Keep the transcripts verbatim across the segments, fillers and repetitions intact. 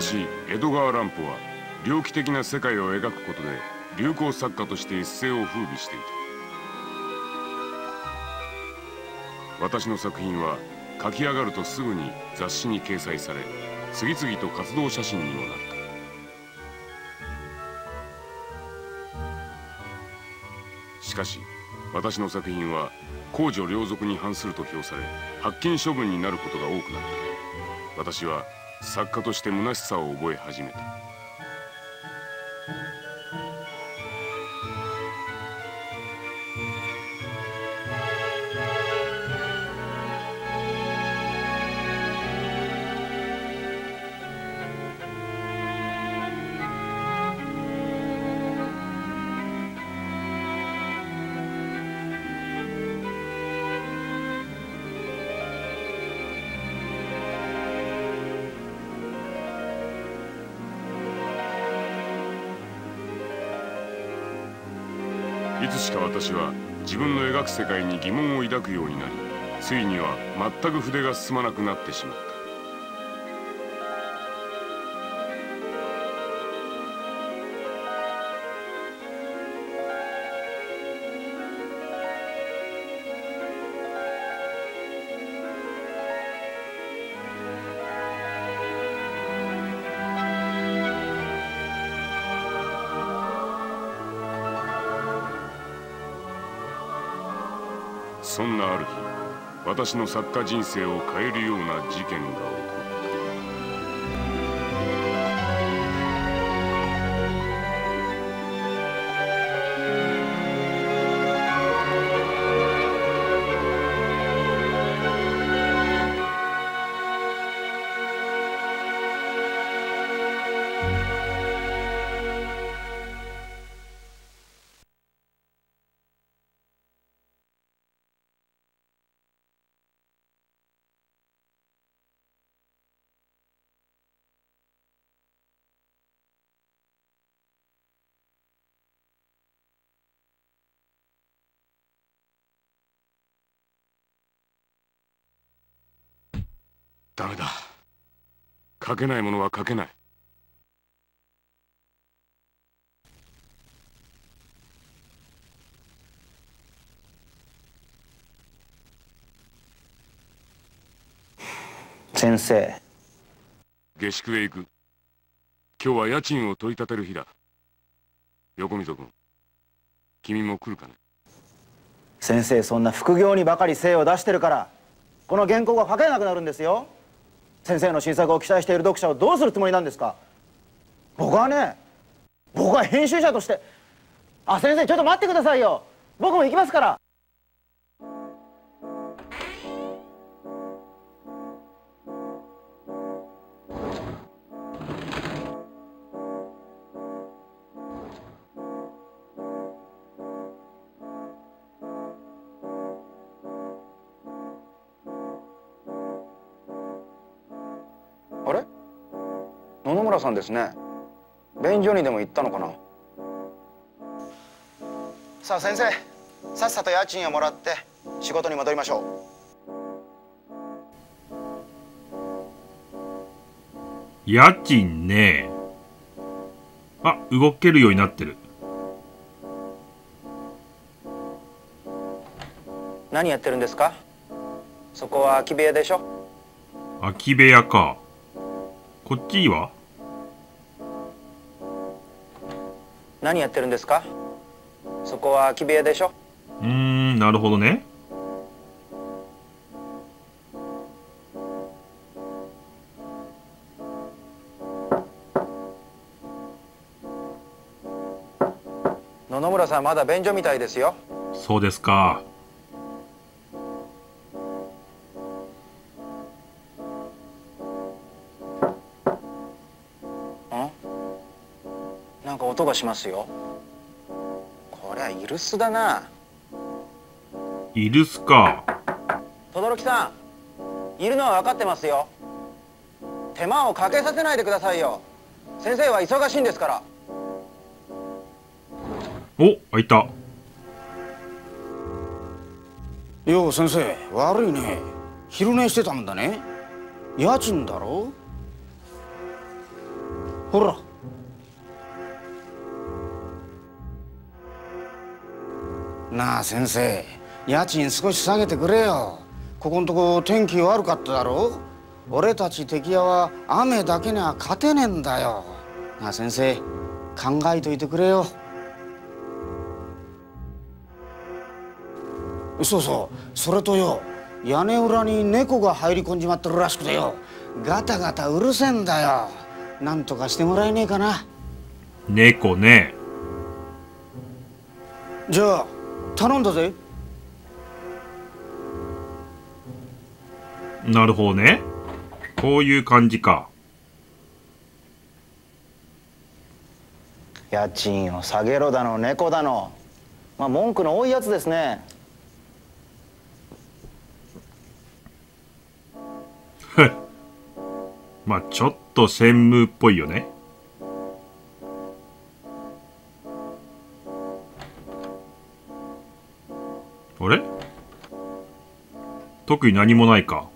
し江戸川乱歩は猟奇的な世界を描くことで流行作家として一世を風靡していた。私の作品は書き上がるとすぐに雑誌に掲載され、次々と活動写真にもなった。しかし私の作品は公序良俗に反すると評され、発禁処分になることが多くなった。私は作家として虚しさを覚え始めた。いつしか私は自分の描く世界に疑問を抱くようになり、ついには全く筆が進まなくなってしまった。そんなある日、私の作家人生を変えるような事件が起こる。ダメだ。書けないものは書けない。先生、下宿へ行く。今日は家賃を取り立てる日だ。横溝君、君も来るかね。先生、そんな副業にばかり精を出してるからこの原稿が書けなくなるんですよ。先生の新作を期待している読者をどうするつもりなんですか。僕はね、僕は編集者として。あ、先生、ちょっと待ってくださいよ。僕も行きますから。あれ、野々村さんですね。便所にでも行ったのかな。さあ先生、さっさと家賃をもらって仕事に戻りましょう。家賃ね。あ、動けるようになってる。何やってるんですか。そこは空き部屋でしょ。空き部屋か。こっちは何やってるんですか。そこは空き部屋でしょ。うーん、なるほどね。野々村さん、まだ便所みたいですよ。そうですか。なんか音がしますよ。こりゃ居留守だな。居留守か。轟さん、いるのは分かってますよ。手間をかけさせないでくださいよ。先生は忙しいんですから。お、開いたよ。う先生、悪いね。昼寝してたんだね。家賃だろ。ほら。なあ先生、家賃少し下げてくれよ。ここんとこ天気悪かっただろ。俺たち敵屋は雨だけには勝てねえんだよ。なあ先生、考えといてくれよ。そうそう、それとよ、屋根裏に猫が入り込んじまってるらしくてよ、ガタガタうるせえんだよ。なんとかしてもらえねえかな。猫ね。じゃあ頼んだぜ。なるほどね、こういう感じか。家賃を下げろだの猫だの、まあ文句の多いやつですね。まあちょっと専務っぽいよね。あれ？特に何もないか。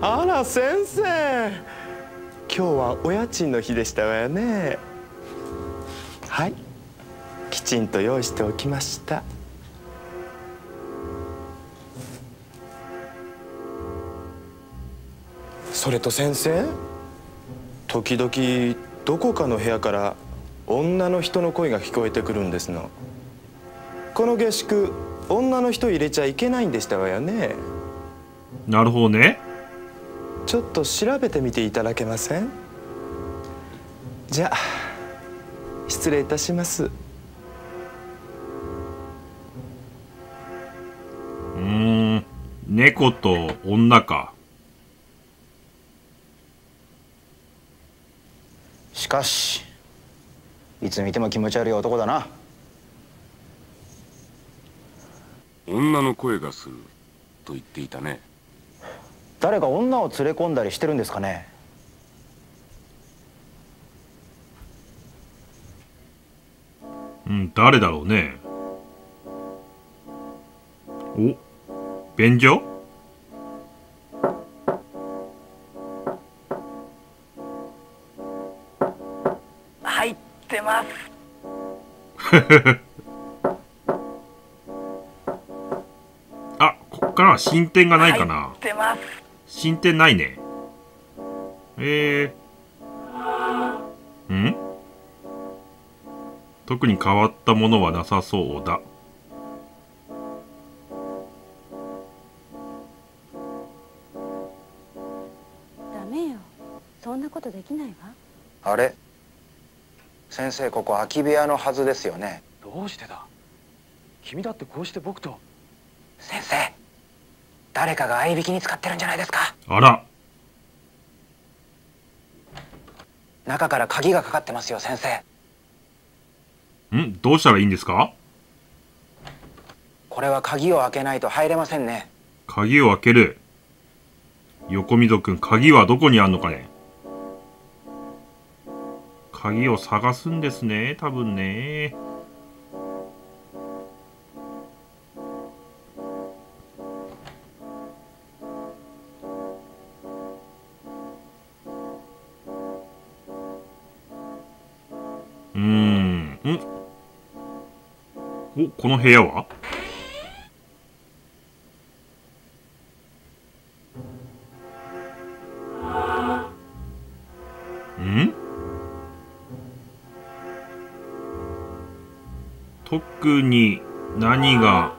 あら先生、今日はお家賃の日でしたわよね。はい、きちんと用意しておきました。それと先生、時々どこかの部屋から女の人の声が聞こえてくるんですの。この下宿、女の人入れちゃいけないんでしたわよね。なるほどね。ちょっと調べてみていただけません？じゃあ失礼いたします。うーん、猫と女か。しかし、いつ見ても気持ち悪い男だな。女の声がすると言っていたね。誰か女を連れ込んだりしてるんですかね。うん、誰だろうね。お、便所？入ってます。あ、こっからは進展がないかな。入ってます。進展ないね。えー、うん？特に変わったものはなさそうだ。ダメよ、そんなことできないわ。あれ先生、ここ空き部屋のはずですよね。どうしてだ。君だってこうして僕と。先生、誰かが合いびきに使ってるんじゃないですか。あら、中から鍵がかかってますよ先生。ん、どうしたらいいんですか？これは鍵を開けないと入れませんね。鍵を開ける。横溝くん、鍵はどこにあんのかね。鍵を探すんですね、多分ね。うーん、んお、この部屋は？ん？特に何が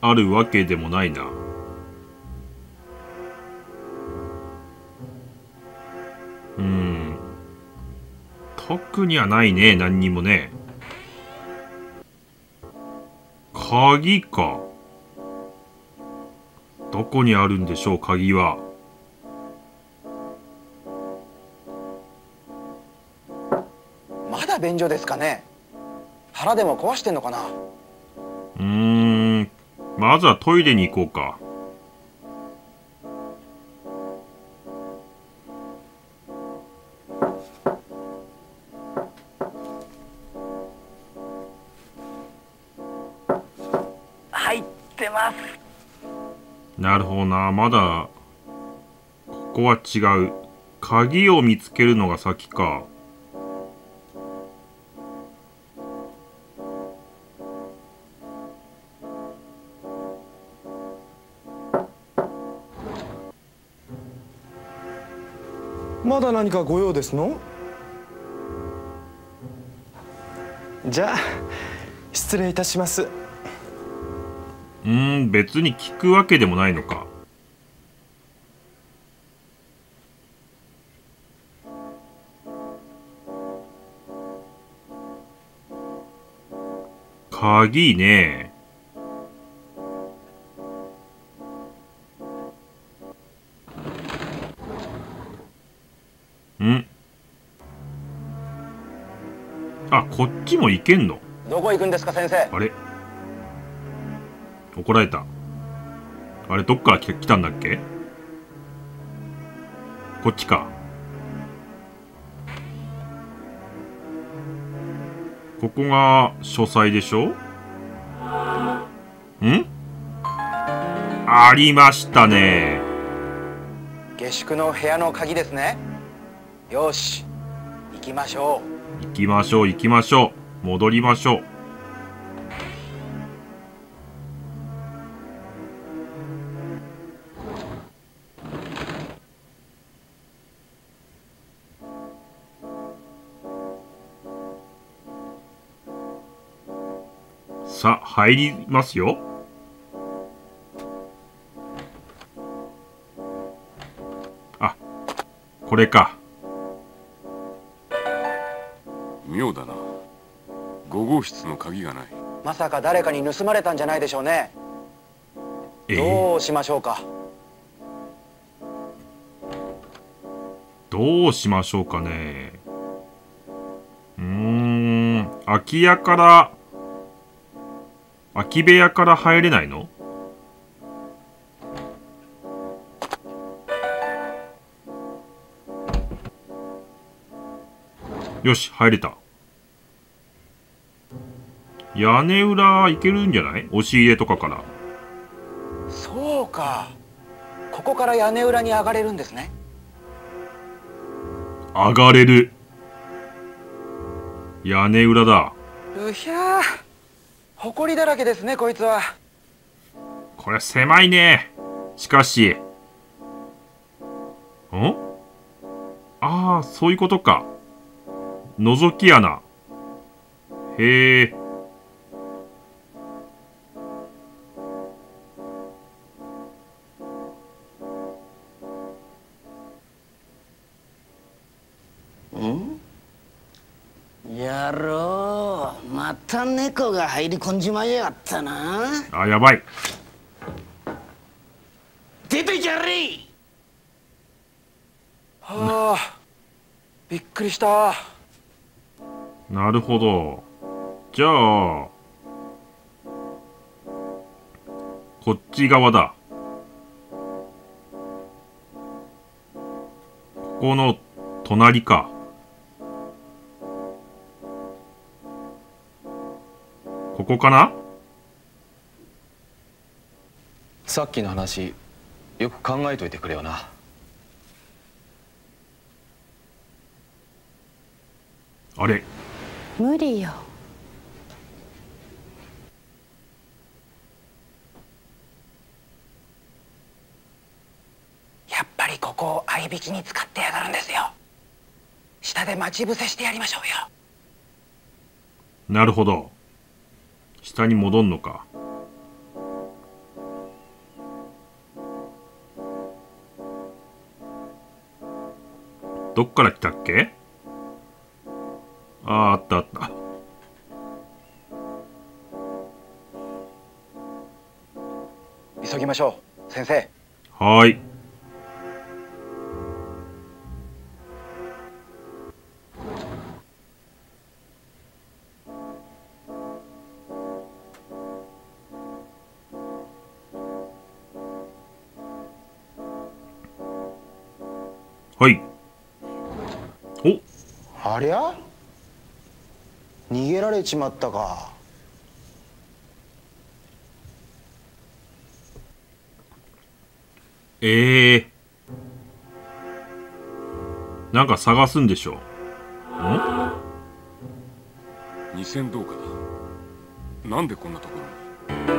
あるわけでもないな。うん、特にはないね、何にもね。鍵か。どこにあるんでしょう、鍵は。まだ便所ですかね。腹でも壊してんのかな。うーん、まずはトイレに行こうか。なるほどな。まだここは違う。鍵を見つけるのが先か。まだ何かご用ですの？じゃあ失礼いたします。うーん、別に聞くわけでもないのか。鍵ね。ん？あ、こっちも行けんの？どこ行くんですか先生。あれ？怒られた。あれ、どっから来たんだっけ？こっちか。ここが書斎でしょ？ん？ありましたね。下宿の部屋の鍵ですね。よし、行きましょう。行きましょう、行きましょう。戻りましょう。さあ、入りますよ。あ、これか。妙だな。ご号室の鍵がない。まさか誰かに盗まれたんじゃないでしょうね。えー、どうしましょうか。どうしましょうかね。うーん、空き家から空き部屋から入れないの？よし、入れた。屋根裏行けるんじゃない？押し入れとかから。そうか、ここから屋根裏に上がれるんですね。上がれる。屋根裏だ。うひゃー、埃だらけですね、こいつは。これ狭いね。しかし、ん？ああ、そういうことか。覗き穴。へえ。やろう、また猫が入り込んじまいやがったな。あ、やばい。出ていけれい。はあ、びっくりした。なるほど。じゃあこっち側だ。ここの隣か。ここかな？さっきの話、よく考えといてくれよな。あれ？無理よ。やっぱりここを合いびきに使ってやがるんですよ。下で待ち伏せしてやりましょうよ。なるほど。下に戻んのか。どっから来たっけ？ああ、あったあった。急ぎましょう先生。はーい。はい。お、ありゃ？逃げられちまったか。ええー、なんか探すんでしょう。ん？二千銅貨だ。なんでこんなところ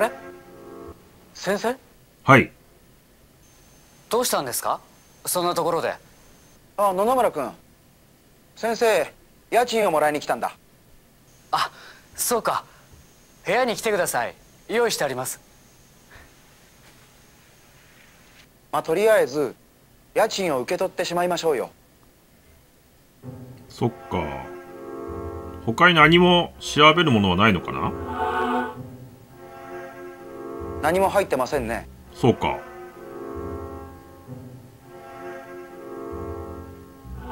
に。あれ？先生？はい。どうしたんですか？そんなところで。あ、野々村君。先生、家賃をもらいに来たんだ。あ、そうか。部屋に来てください。用意してあります。まあ、とりあえず家賃を受け取ってしまいましょうよ。そっか。他に何も調べるものはないのかな？何も入ってませんね。そうか。こ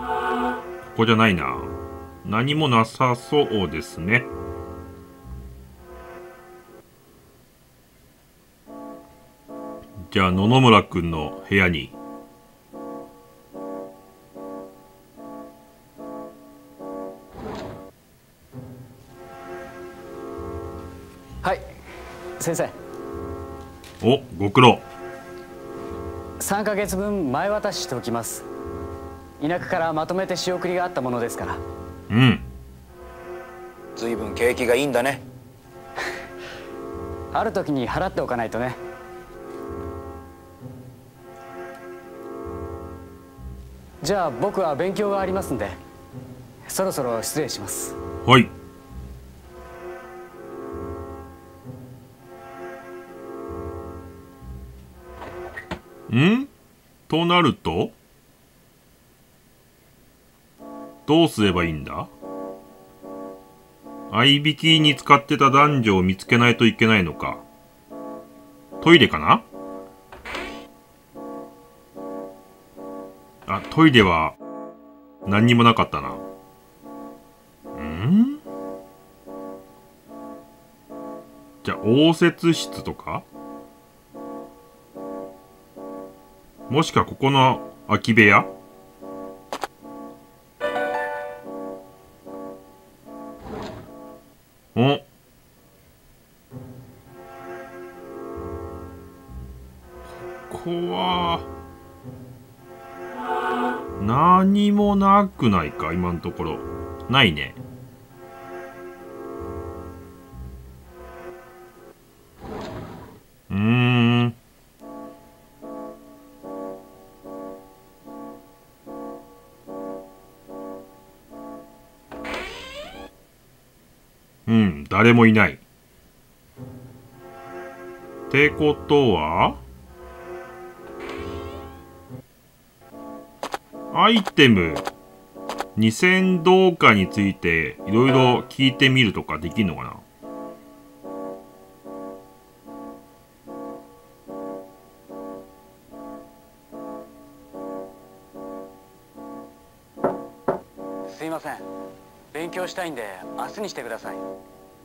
こじゃないな。何もなさそうですね。じゃあ野々村くんの部屋に。はい、先生。お、ご苦労。さんかげつぶん前渡ししておきます。田舎からまとめて仕送りがあったものですから。うん、随分景気がいいんだね。ある時に払っておかないとね。じゃあ僕は勉強がありますんで、そろそろ失礼します。はい。ん？となるとどうすればいいんだ。合いびきに使ってた男女を見つけないといけないのか。トイレかな。あ、トイレは何にもなかったな。ん？じゃあ応接室とか、もしくはここの空き部屋。お、ここは何もなくないか。今のところないね。うーん、うん、誰もいない。ってことはアイテムにせんどうかについていろいろ聞いてみるとかできるのかな。すいません、勉強したいんで明日にしてください。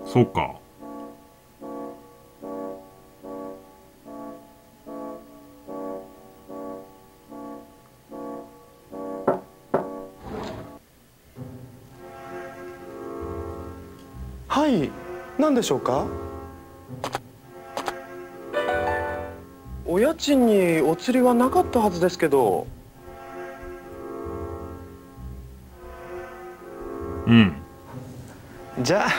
そうか。はい、何でしょうか。お家賃にお釣りはなかったはずですけど。うん。じゃあ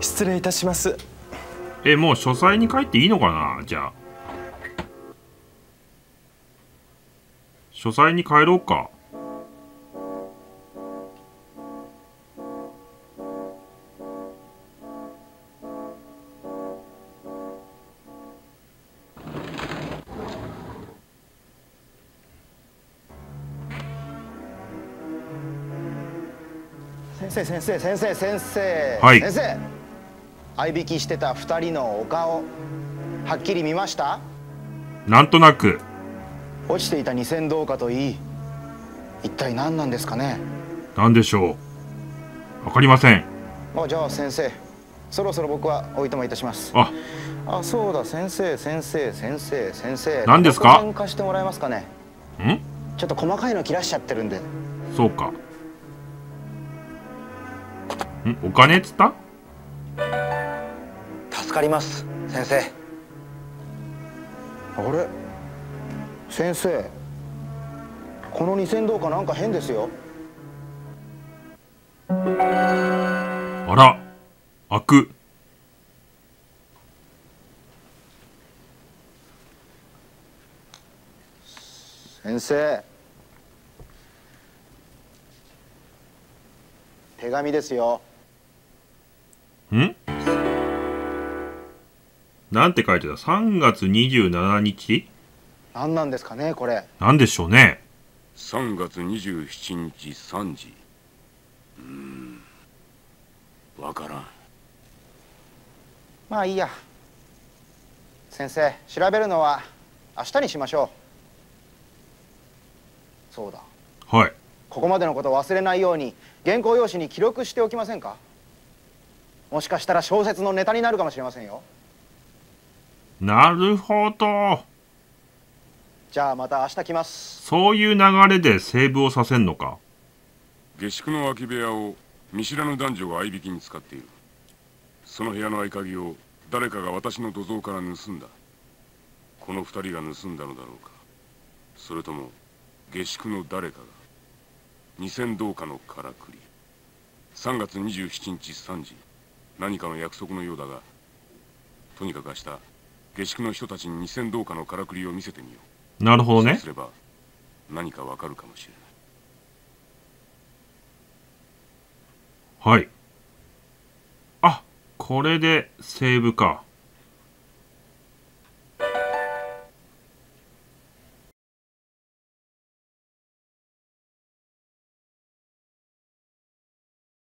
失礼いたします。え、もう書斎に帰っていいのかな。じゃあ書斎に帰ろうか。先生、先生、先生、先生、はい、先生、合いびきしてたふたりのお顔はっきり見ました？なんとなく。落ちていたにせんどうかといい、一体何なんですかね。何でしょう、わかりません。あ、じゃあ先生、そろそろ僕はおいとまいたします。ああ、そうだ、先生、先生、先生、先生、何ですか。参加してもらえますかね。ん？ちょっと細かいの切らしちゃってるんで。そうか。ん、お金っつった？助かります、先生。あれ先生、この二銭銅貨なんか変ですよ。あら、開く。先生、手紙ですよ。ん？なんて書いてた？さんがつにじゅうしちにち？何なんですかねこれ。なんでしょうね。さんがつにじゅうしちにちさんじ。うーん、わからん。まあいいや。先生、調べるのは明日にしましょう。そうだ、はい、ここまでのことを忘れないように原稿用紙に記録しておきませんか。もしかしたら小説のネタになるかもしれませんよ。なるほど。じゃあまた明日来ます。そういう流れでセーブをさせんのか。下宿の空き部屋を見知らぬ男女が合いびきに使っている。その部屋の合鍵を誰かが私の土蔵から盗んだ。このふたりが盗んだのだろうか、それとも下宿の誰かが。二銭銅貨のからくり。さんがつにじゅうしちにちさんじ。何かの約束のようだが、とにかく明日下宿の人たちに二銭銅貨のからくりを見せてみよう。なるほどね。そうすれば何かわかるかもしれない。はい。あ、これでセーブか。